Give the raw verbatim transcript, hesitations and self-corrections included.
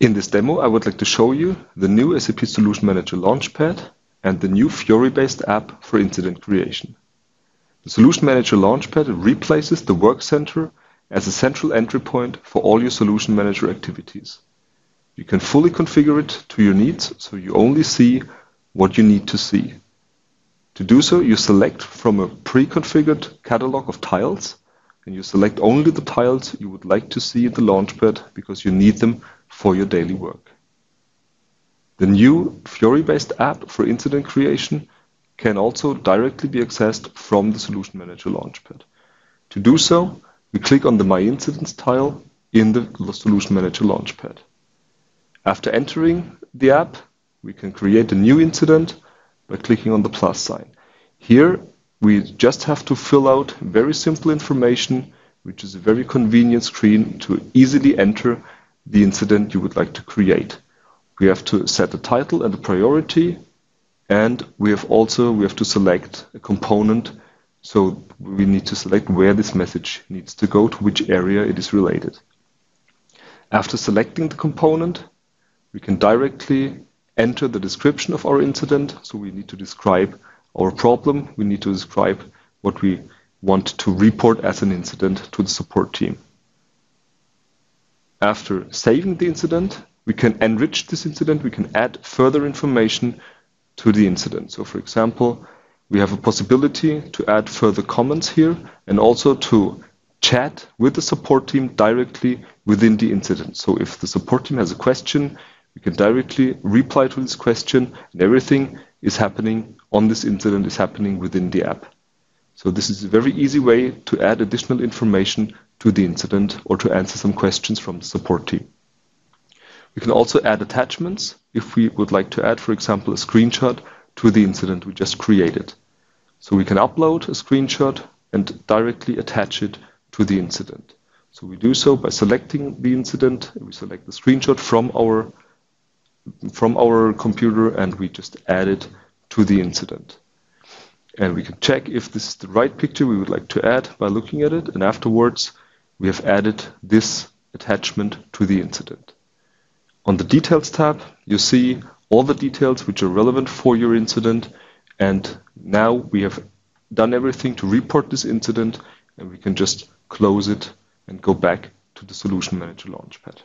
In this demo, I would like to show you the new S A P Solution Manager Launchpad and the new Fiori-based app for incident creation. The Solution Manager Launchpad replaces the Work Center as a central entry point for all your Solution Manager activities. You can fully configure it to your needs, so you only see what you need to see. To do so, you select from a pre-configured catalog of tiles, and you select only the tiles you would like to see in the Launchpad because you need them for your daily work. The new Fiori-based app for incident creation can also directly be accessed from the Solution Manager Launchpad. To do so, we click on the My Incidents tile in the Solution Manager Launchpad. After entering the app, we can create a new incident by clicking on the plus sign. Here, we just have to fill out very simple information, which is a very convenient screen to easily enter the incident you would like to create. We have to set a title and a priority, and we have also we have to select a component, so we need to select where this message needs to go, to which area it is related. After selecting the component, we can directly enter the description of our incident, so we need to describe our problem, we need to describe what we want to report as an incident to the support team. After saving the incident, we can enrich this incident, we can add further information to the incident. So for example, we have a possibility to add further comments here and also to chat with the support team directly within the incident. So if the support team has a question, we can directly reply to this question, and everything is happening on this incident is happening within the app. So this is a very easy way to add additional information to the incident or to answer some questions from the support team. We can also add attachments if we would like to add, for example, a screenshot to the incident we just created. So we can upload a screenshot and directly attach it to the incident. So we do so by selecting the incident, we select the screenshot from our from our computer, and we just add it to the incident. And we can check if this is the right picture we would like to add by looking at it, and afterwards we have added this attachment to the incident. On the Details tab, you see all the details which are relevant for your incident, and now we have done everything to report this incident, and we can just close it and go back to the Solution Manager Launchpad.